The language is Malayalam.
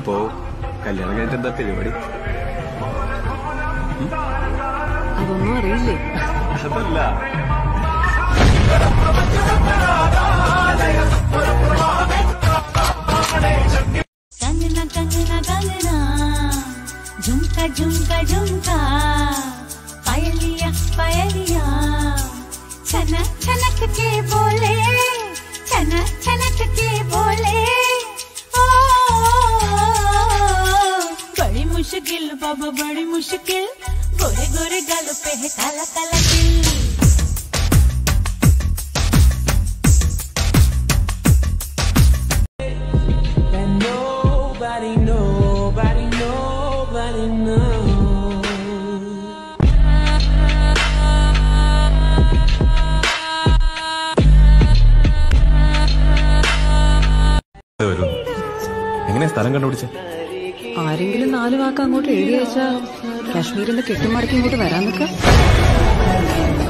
അപ്പോ കല്യാണം കഴിഞ്ഞിട്ട് എന്താ പരിപാടി? അതൊന്നും അറിയില്ലേ? അതല്ല, कंगना कंगना कंगना झुमका झुमका झुमका पायलिया पायलिया छनक छनक के बोले, छनक छनक के बोले, ओ बड़ी मुश्किल बाबा बड़ी मुश्किल, गोरे गोरे गालों पे है काला काला दिल। എങ്ങനെ സ്ഥലം കണ്ടുപിടിച്ച? ആരെങ്കിലും 4 വാക്ക് അങ്ങോട്ട് എഴുതി അയച്ചാ കാശ്മീരിന്റെ കെട്ടുമാർക്ക് ഇങ്ങോട്ട് വരാൻ നിൽക്കാം.